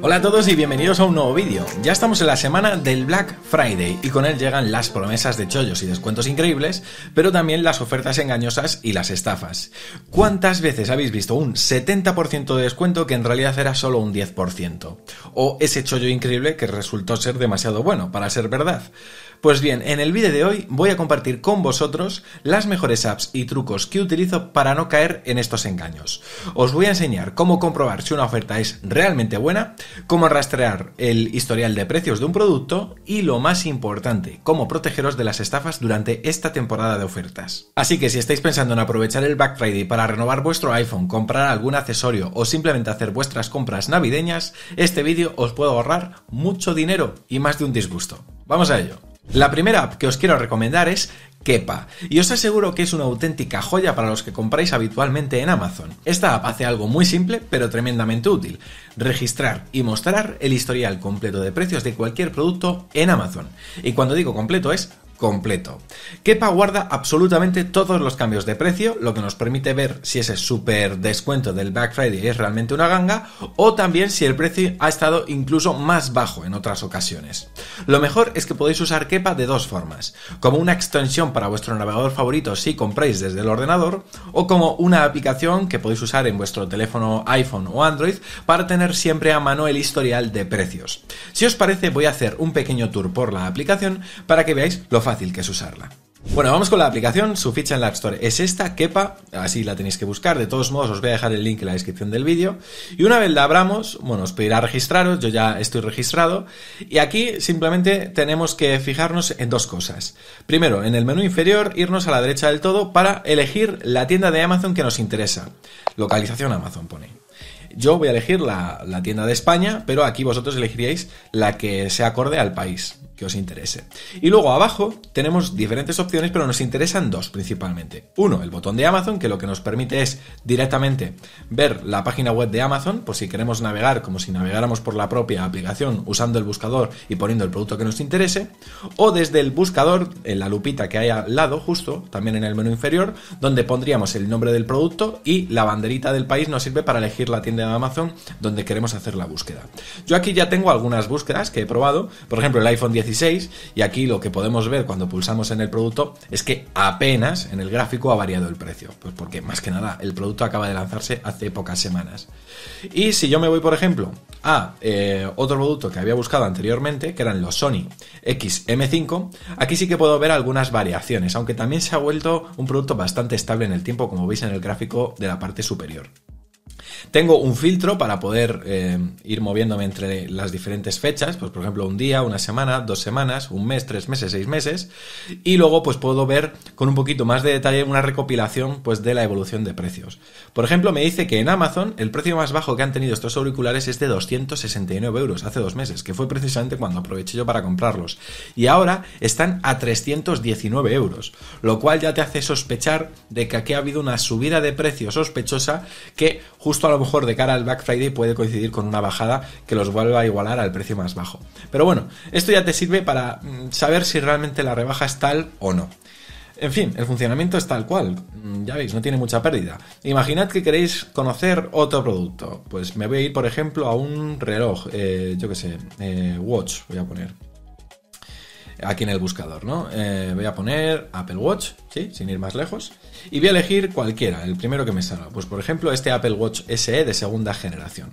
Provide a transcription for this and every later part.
Hola a todos y bienvenidos a un nuevo vídeo. Ya estamos en la semana del Black Friday y con él llegan las promesas de chollos y descuentos increíbles, pero también las ofertas engañosas y las estafas. ¿Cuántas veces habéis visto un 70% de descuento que en realidad era solo un 10%? O ese chollo increíble que resultó ser demasiado bueno para ser verdad. Pues bien, en el vídeo de hoy voy a compartir con vosotros las mejores apps y trucos que utilizo para no caer en estos engaños. Os voy a enseñar cómo comprobar si una oferta es realmente buena, cómo rastrear el historial de precios de un producto y, lo más importante, cómo protegeros de las estafas durante esta temporada de ofertas. Así que si estáis pensando en aprovechar el Black Friday para renovar vuestro iPhone, comprar algún accesorio o simplemente hacer vuestras compras navideñas, este vídeo os puede ahorrar mucho dinero y más de un disgusto. ¡Vamos a ello! La primera app que os quiero recomendar es Keepa, y os aseguro que es una auténtica joya para los que compráis habitualmente en Amazon. Esta app hace algo muy simple pero tremendamente útil: registrar y mostrar el historial completo de precios de cualquier producto en Amazon. Y cuando digo completo es completo. Keepa guarda absolutamente todos los cambios de precio, lo que nos permite ver si ese super descuento del Black Friday es realmente una ganga o también si el precio ha estado incluso más bajo en otras ocasiones. Lo mejor es que podéis usar Keepa de dos formas: como una extensión para vuestro navegador favorito si compráis desde el ordenador, o como una aplicación que podéis usar en vuestro teléfono iPhone o Android para tener siempre a mano el historial de precios. Si os parece, voy a hacer un pequeño tour por la aplicación para que veáis lo fácil que es usarla. Bueno, vamos con la aplicación. Su ficha en la App Store es esta, Keepa, así la tenéis que buscar. De todos modos, os voy a dejar el link en la descripción del vídeo. Y una vez la abramos, bueno, os pedirá registraros, yo ya estoy registrado. Y aquí simplemente tenemos que fijarnos en dos cosas. Primero, en el menú inferior, irnos a la derecha del todo para elegir la tienda de Amazon que nos interesa. Localización Amazon pone. Yo voy a elegir la tienda de España, pero aquí vosotros elegiríais la que sea acorde al país que os interese. Y luego abajo tenemos diferentes opciones, pero nos interesan dos principalmente. Uno, el botón de Amazon, que lo que nos permite es directamente ver la página web de Amazon, por si queremos navegar como si navegáramos por la propia aplicación, usando el buscador y poniendo el producto que nos interese, o desde el buscador, en la lupita que hay al lado, justo, también en el menú inferior, donde pondríamos el nombre del producto y la banderita del país nos sirve para elegir la tienda de Amazon donde queremos hacer la búsqueda. Yo aquí ya tengo algunas búsquedas que he probado, por ejemplo el iPhone 10, y aquí lo que podemos ver cuando pulsamos en el producto es que apenas en el gráfico ha variado el precio, pues porque más que nada el producto acaba de lanzarse hace pocas semanas. Y si yo me voy por ejemplo a otro producto que había buscado anteriormente, que eran los Sony XM5, aquí sí que puedo ver algunas variaciones, aunque también se ha vuelto un producto bastante estable en el tiempo, como veis en el gráfico de la parte superior. Tengo un filtro para poder ir moviéndome entre las diferentes fechas, pues por ejemplo un día, una semana, 2 semanas, un mes, 3 meses, 6 meses, y luego pues puedo ver con un poquito más de detalle una recopilación pues de la evolución de precios. Por ejemplo, me dice que en Amazon el precio más bajo que han tenido estos auriculares es de 269 euros, hace 2 meses, que fue precisamente cuando aproveché yo para comprarlos, y ahora están a 319 euros, lo cual ya te hace sospechar de que aquí ha habido una subida de precio sospechosa que justo a lo mejor de cara al Black Friday puede coincidir con una bajada que los vuelva a igualar al precio más bajo. Pero bueno, esto ya te sirve para saber si realmente la rebaja es tal o no. En fin, el funcionamiento es tal cual, ya veis, no tiene mucha pérdida. Imaginad que queréis conocer otro producto, pues me voy a ir por ejemplo a un reloj, yo qué sé, Watch, voy a poner aquí en el buscador, ¿no? Voy a poner Apple Watch, ¿sí? Sin ir más lejos. Y voy a elegir cualquiera, el primero que me salga. Pues por ejemplo este Apple Watch SE de 2ª generación.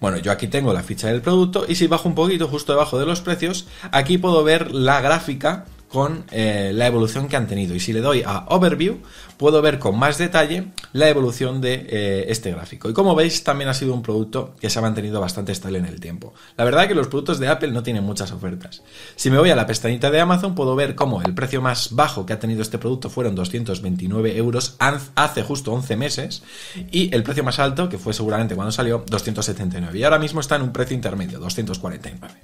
Bueno, yo aquí tengo la ficha del producto y si bajo un poquito, justo debajo de los precios, aquí puedo ver la gráfica con la evolución que han tenido. Y si le doy a Overview, puedo ver con más detalle la evolución de este gráfico. Y como veis, también ha sido un producto que se ha mantenido bastante estable en el tiempo. La verdad es que los productos de Apple no tienen muchas ofertas. Si me voy a la pestañita de Amazon, puedo ver cómo el precio más bajo que ha tenido este producto fueron 229 euros hace justo 11 meses. Y el precio más alto, que fue seguramente cuando salió, 279. Y ahora mismo está en un precio intermedio, 249.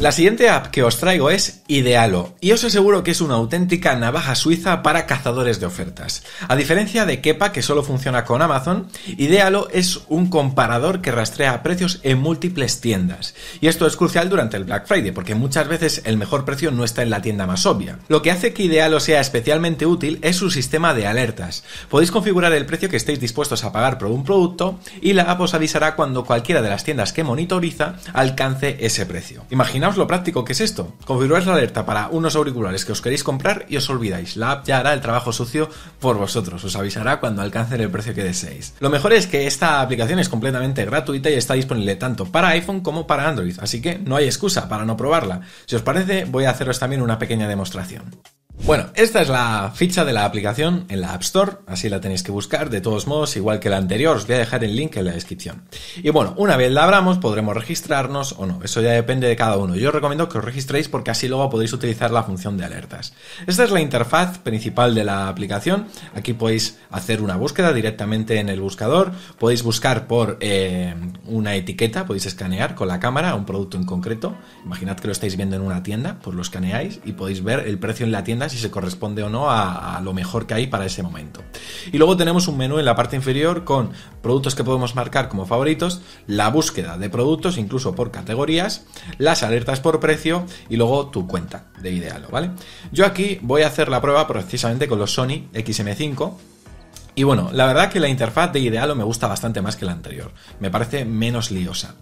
La siguiente app que os traigo es Idealo, y os aseguro que es una auténtica navaja suiza para cazadores de ofertas. A diferencia de Keepa, que solo funciona con Amazon, Idealo es un comparador que rastrea precios en múltiples tiendas. Y esto es crucial durante el Black Friday, porque muchas veces el mejor precio no está en la tienda más obvia. Lo que hace que Idealo sea especialmente útil es su sistema de alertas. Podéis configurar el precio que estéis dispuestos a pagar por un producto, y la app os avisará cuando cualquiera de las tiendas que monitoriza alcance ese precio. Imaginaos lo práctico que es esto. Configuráis la alerta para unos auriculares que os queréis comprar y os olvidáis. La app ya hará el trabajo sucio por vosotros, os avisará cuando alcancen el precio que deseéis. Lo mejor es que esta aplicación es completamente gratuita y está disponible tanto para iPhone como para Android, así que no hay excusa para no probarla. Si os parece, voy a haceros también una pequeña demostración. Bueno, esta es la ficha de la aplicación en la App Store, así la tenéis que buscar, de todos modos, igual que la anterior, os voy a dejar el link en la descripción. Y bueno, una vez la abramos, podremos registrarnos o no, eso ya depende de cada uno. Yo os recomiendo que os registréis porque así luego podéis utilizar la función de alertas. Esta es la interfaz principal de la aplicación, aquí podéis hacer una búsqueda directamente en el buscador, podéis buscar por una etiqueta, podéis escanear con la cámara un producto en concreto, imaginad que lo estáis viendo en una tienda, pues lo escaneáis y podéis ver el precio en la tienda, si se corresponde o no a lo mejor que hay para ese momento. Y luego tenemos un menú en la parte inferior con productos que podemos marcar como favoritos, la búsqueda de productos incluso por categorías, las alertas por precio y luego tu cuenta de Idealo, ¿vale? Yo aquí voy a hacer la prueba precisamente con los Sony XM5. Y bueno, la verdad que la interfaz de Idealo me gusta bastante más que la anterior, me parece menos liosa.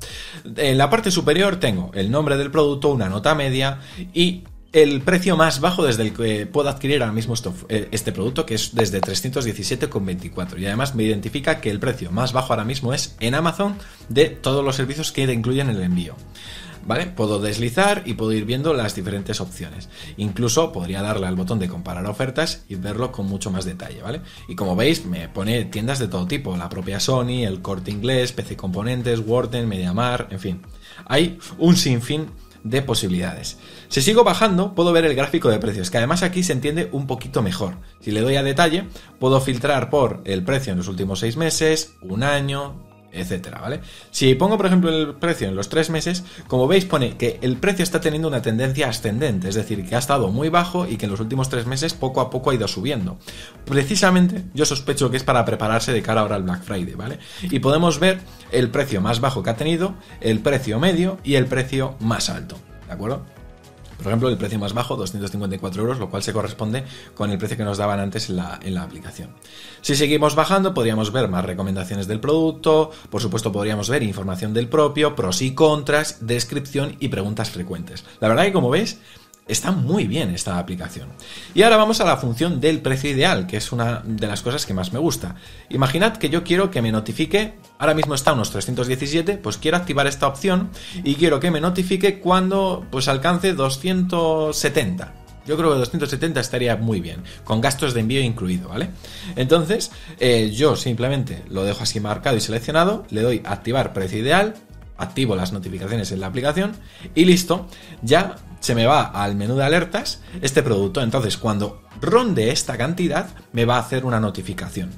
En la parte superior tengo el nombre del producto, una nota media y el precio más bajo desde el que puedo adquirir ahora mismo este producto, que es desde 317,24, y además me identifica que el precio más bajo ahora mismo es en Amazon de todos los servicios que incluyen el envío. ¿Vale? Puedo deslizar y puedo ir viendo las diferentes opciones. Incluso podría darle al botón de comparar ofertas y verlo con mucho más detalle, ¿vale? Y como veis, me pone tiendas de todo tipo, la propia Sony, el Corte Inglés, PC Componentes, Worten, MediaMar, en fin. Hay un sinfín de posibilidades. Si sigo bajando, puedo ver el gráfico de precios, que además aquí se entiende un poquito mejor. Si le doy a detalle, puedo filtrar por el precio en los últimos 6 meses, un año, etcétera, ¿vale? Si pongo, por ejemplo, el precio en los 3 meses, como veis pone que el precio está teniendo una tendencia ascendente, es decir, que ha estado muy bajo y que en los últimos 3 meses poco a poco ha ido subiendo. Precisamente, yo sospecho que es para prepararse de cara ahora al Black Friday, ¿vale? Y podemos ver el precio más bajo que ha tenido, el precio medio y el precio más alto, ¿de acuerdo? Por ejemplo, el precio más bajo, 254 euros, lo cual se corresponde con el precio que nos daban antes en la aplicación. Si seguimos bajando, podríamos ver más recomendaciones del producto, por supuesto podríamos ver información del propio, pros y contras, descripción y preguntas frecuentes. La verdad que, como veis, está muy bien esta aplicación. Y ahora vamos a la función del precio ideal, que es una de las cosas que más me gusta. Imaginad que yo quiero que me notifique, ahora mismo está a unos 317, pues quiero activar esta opción y quiero que me notifique cuando pues alcance 270. Yo creo que 270 estaría muy bien, con gastos de envío incluido, ¿vale? Entonces, yo simplemente lo dejo así marcado y seleccionado, le doy a activar precio ideal, activo las notificaciones en la aplicación y listo, ya se me va al menú de alertas este producto. Entonces, cuando ronde esta cantidad, me va a hacer una notificación.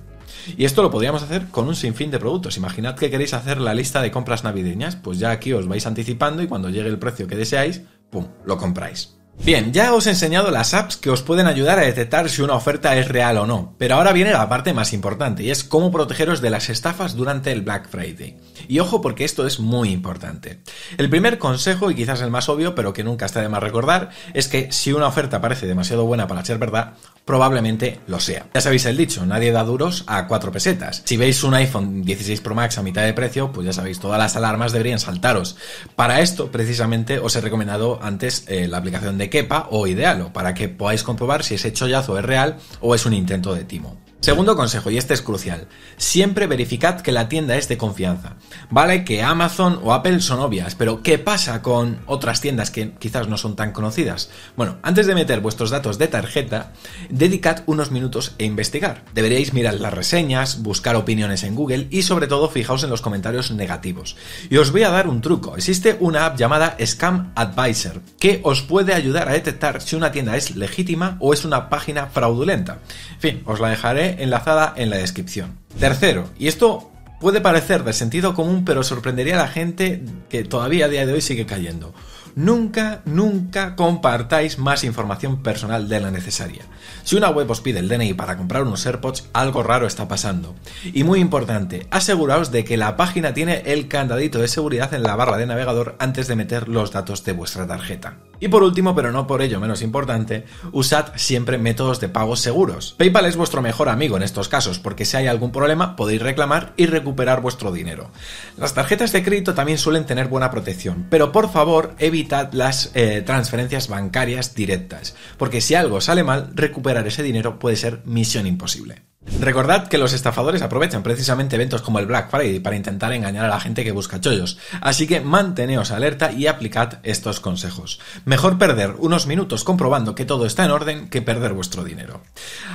Y esto lo podríamos hacer con un sinfín de productos. Imaginad que queréis hacer la lista de compras navideñas, pues ya aquí os vais anticipando y cuando llegue el precio que deseáis, ¡pum!, lo compráis. Bien, ya os he enseñado las apps que os pueden ayudar a detectar si una oferta es real o no, pero ahora viene la parte más importante y es cómo protegeros de las estafas durante el Black Friday. Y ojo, porque esto es muy importante. El primer consejo, y quizás el más obvio, pero que nunca está de más recordar, es que si una oferta parece demasiado buena para ser verdad, probablemente lo sea. Ya sabéis el dicho, nadie da duros a 4 pesetas. Si veis un iPhone 16 Pro Max a mitad de precio, pues ya sabéis, todas las alarmas deberían saltaros. Para esto, precisamente, os he recomendado antes la aplicación de Keepa o Idealo, para que podáis comprobar si ese chollazo es real o es un intento de timo. Segundo consejo, y este es crucial, siempre verificad que la tienda es de confianza. Vale que Amazon o Apple son obvias, pero ¿qué pasa con otras tiendas que quizás no son tan conocidas? Bueno, antes de meter vuestros datos de tarjeta, dedicad unos minutos a investigar. Deberíais mirar las reseñas, buscar opiniones en Google y sobre todo fijaos en los comentarios negativos. Y os voy a dar un truco, existe una app llamada Scam Advisor que os puede ayudar a detectar si una tienda es legítima o es una página fraudulenta. En fin, os la dejaré enlazada en la descripción. Tercero, y esto puede parecer de sentido común, pero sorprendería a la gente que todavía a día de hoy sigue cayendo. Nunca, nunca compartáis más información personal de la necesaria. Si una web os pide el DNI para comprar unos AirPods, algo raro está pasando. Y muy importante, aseguraos de que la página tiene el candadito de seguridad en la barra de navegador antes de meter los datos de vuestra tarjeta. Y por último, pero no por ello menos importante, usad siempre métodos de pago seguros. PayPal es vuestro mejor amigo en estos casos, porque si hay algún problema podéis reclamar y recuperar vuestro dinero. Las tarjetas de crédito también suelen tener buena protección, pero por favor evitad las transferencias bancarias directas, porque si algo sale mal, recuperar ese dinero puede ser misión imposible. Recordad que los estafadores aprovechan precisamente eventos como el Black Friday para intentar engañar a la gente que busca chollos, así que manteneos alerta y aplicad estos consejos. Mejor perder unos minutos comprobando que todo está en orden que perder vuestro dinero.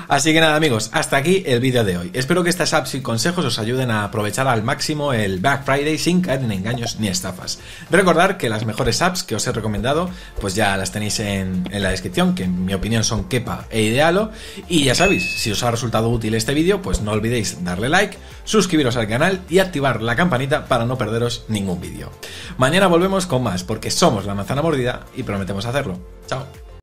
Así que nada amigos, hasta aquí el vídeo de hoy. Espero que estas apps y consejos os ayuden a aprovechar al máximo el Black Friday sin caer en engaños ni estafas. Recordad que las mejores apps que os he recomendado pues ya las tenéis en la descripción, que en mi opinión son Keepa e Idealo, y ya sabéis, si os ha resultado útil este vídeo, pues no olvidéis darle like, suscribiros al canal y activar la campanita para no perderos ningún vídeo. Mañana volvemos con más, porque somos La Manzana Mordida y prometemos hacerlo. Chao.